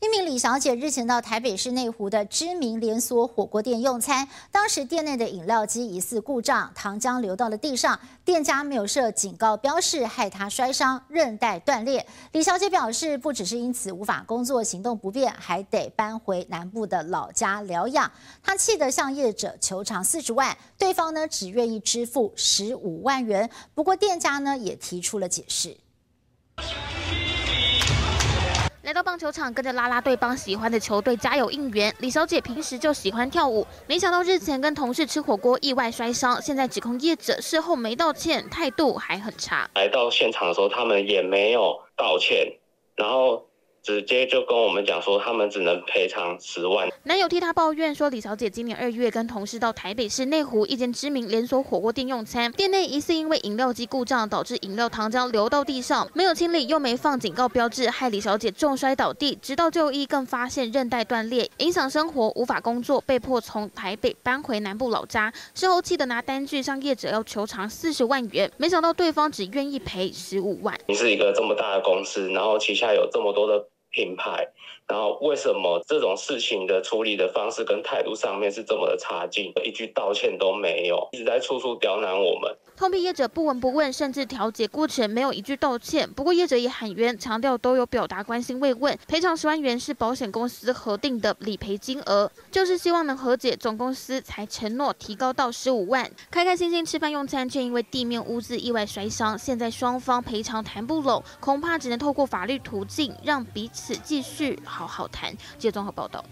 一名李小姐日前到台北市内湖的知名连锁火锅店用餐，当时店内的饮料机疑似故障，糖浆流到了地上，店家没有设警告标示，害她摔伤，韧带断裂。李小姐表示，不只是因此无法工作，行动不便，还得搬回南部的老家疗养。她气得向业者求偿40万，对方呢只愿意支付15万元。不过店家呢也提出了解释。 来到棒球场，跟着啦啦队帮喜欢的球队加油应援。李小姐平时就喜欢跳舞，没想到日前跟同事吃火锅意外摔伤，现在指控业者事后没道歉，态度还很差。来到现场的时候，他们也没有道歉，然后直接就跟我们讲说，他们只能赔偿10万。男友替她抱怨说，李小姐今年2月跟同事到台北市内湖一间知名连锁火锅店用餐，店内疑似因为饮料机故障导致饮料糖浆流到地上，没有清理又没放警告标志，害李小姐重摔倒地，直到就医更发现韧带断裂，影响生活无法工作，被迫从台北搬回南部老家。事后气得拿单据向业者要求偿40万元，没想到对方只愿意赔15万。你是一个这么大的公司，然后旗下有这么多的 品牌，然后为什么这种事情的处理的方式跟态度上面是这么的差劲，一句道歉都没有，一直在处处刁难我们。痛批业者不闻不问，甚至调解过程没有一句道歉。不过业者也喊冤，强调都有表达关心慰问，赔偿10万元是保险公司核定的理赔金额，就是希望能和解，总公司才承诺提高到15万。开开心心吃饭用餐，却因为地面污渍意外摔伤，现在双方赔偿谈不拢，恐怕只能透过法律途径让彼此继续好好谈。记者综合报道。